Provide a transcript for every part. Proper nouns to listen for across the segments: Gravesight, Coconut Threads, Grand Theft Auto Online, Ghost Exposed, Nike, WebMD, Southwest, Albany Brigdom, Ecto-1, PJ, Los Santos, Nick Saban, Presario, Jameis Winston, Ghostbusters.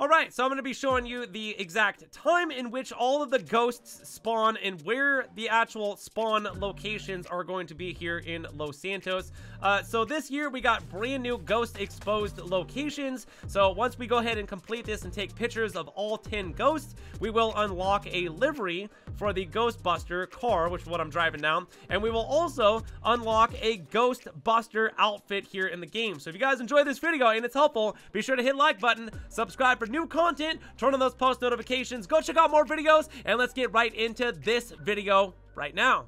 Alright, so I'm going to be showing you the exact time in which all of the ghosts spawn and where the actual spawn locations are going to be here in Los Santos. So this year we got brand new Ghost Exposed locations. So once we go ahead and complete this and take pictures of all 10 ghosts, we will unlock a livery for the Ghostbuster car, which is what I'm driving now. And we will also unlock a Ghostbuster outfit here in the game. So if you guys enjoy this video and it's helpful, be sure to hit like button, subscribe for new content, turn on those post notifications, go check out more videos, and let's get right into this video right now.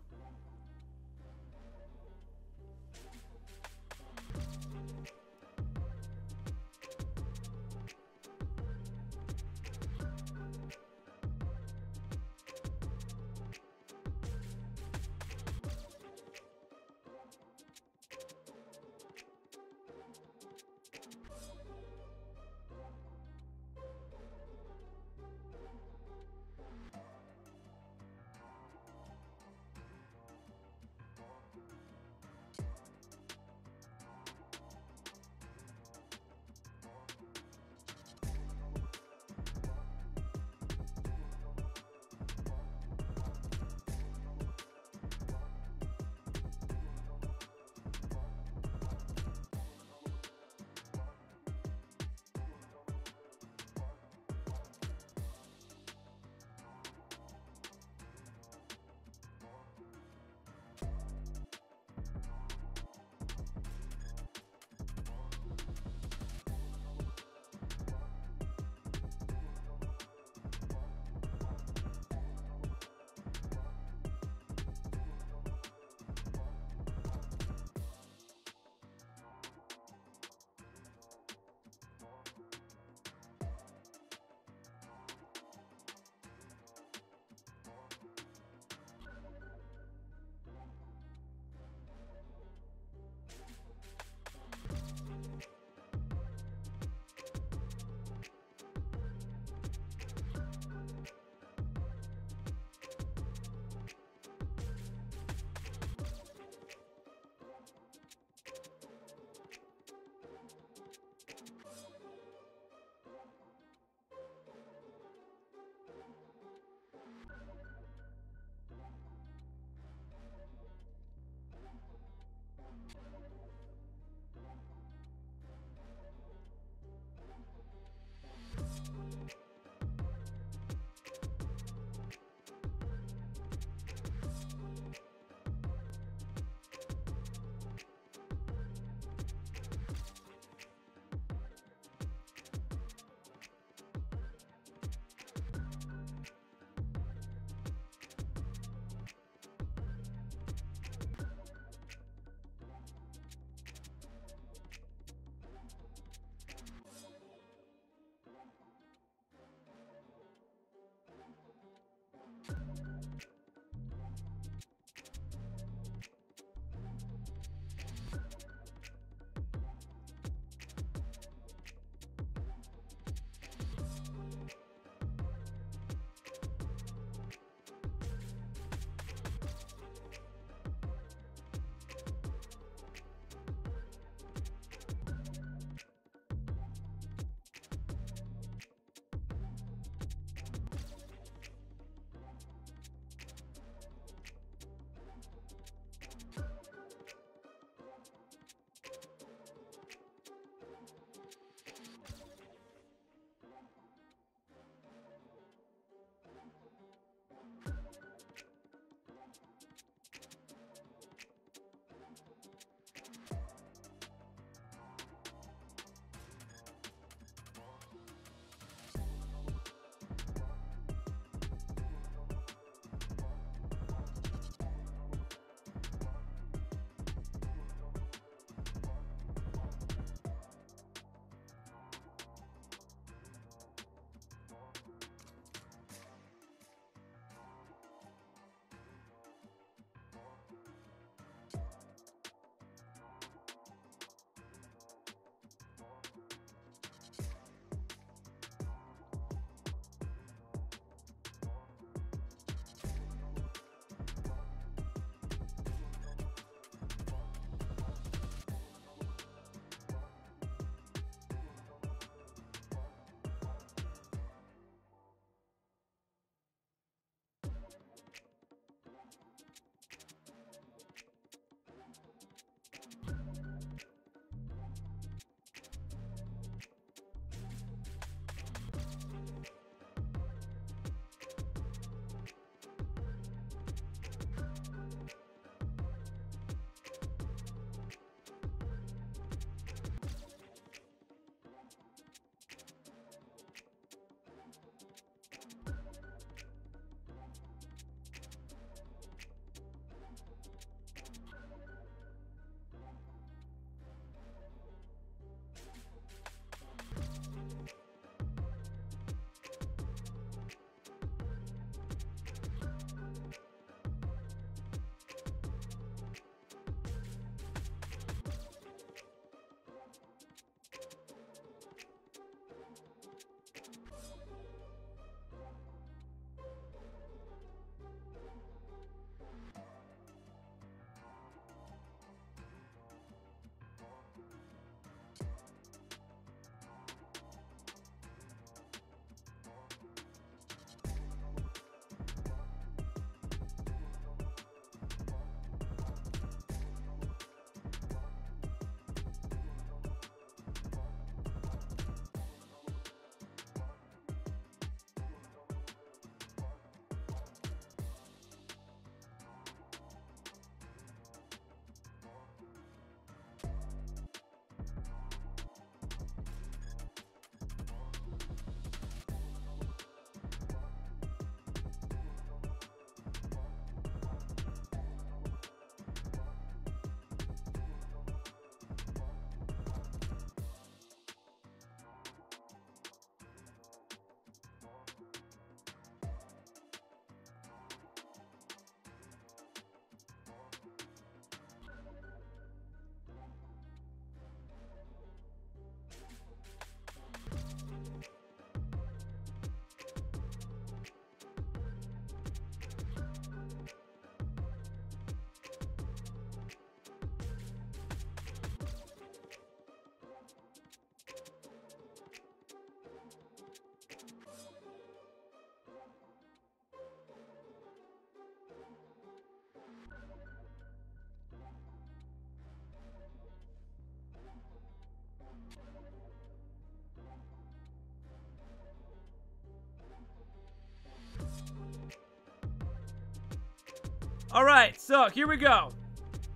All right, so here we go.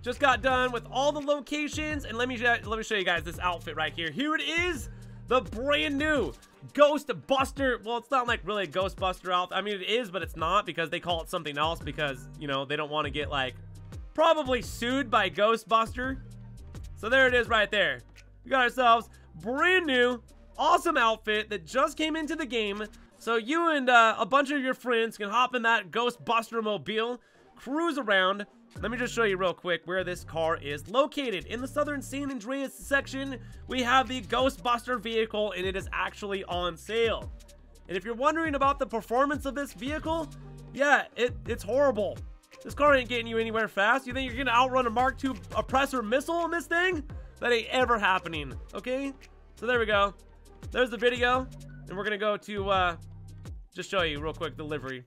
Just got done with all the locations, and let me show you guys this outfit right here. Here it is, the brand new Ghostbuster. Well, it's not like really a Ghostbuster outfit. I mean, it is, but it's not, because they call it something else because, you know, they don't want to get, like, probably sued by Ghostbuster. So there it is right there. We got ourselves brand new, awesome outfit that just came into the game. So you and a bunch of your friends can hop in that Ghostbuster mobile, cruise around. Let me just show you real quick where this car is located. In the southern San Andreas section, we have the Ghostbuster vehicle, and it is actually on sale. And if you're wondering about the performance of this vehicle, yeah, it's horrible. This car ain't getting you anywhere fast. You think you're gonna outrun a Mark II oppressor missile on this thing? That ain't ever happening, okay? So there we go. There's the video, and we're gonna go to just show you real quick the livery.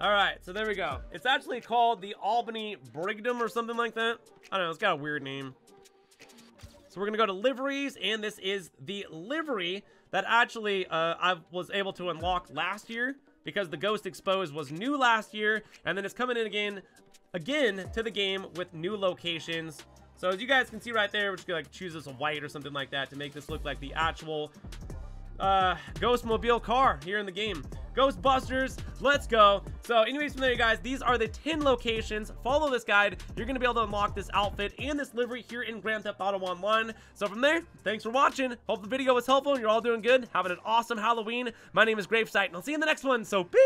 All right, so there we go. It's actually called the Albany Brigdom or something like that. I don't know, it's got a weird name. So we're gonna go to liveries, and this is the livery that actually I was able to unlock last year because the Ghost Exposed was new last year, and then it's coming in again to the game with new locations. So as you guys can see right there, we're just gonna like choose us a white or something like that to make this look like the actual Ghost Mobile car here in the game. Ghostbusters, let's go. So anyways, from there, you guys, these are the 10 locations. Follow this guide. You're going to be able to unlock this outfit and this livery here in Grand Theft Auto Online. So from there, thanks for watching. Hope the video was helpful and you're all doing good. Having an awesome Halloween. My name is Gravesight, and I'll see you in the next one. So peace.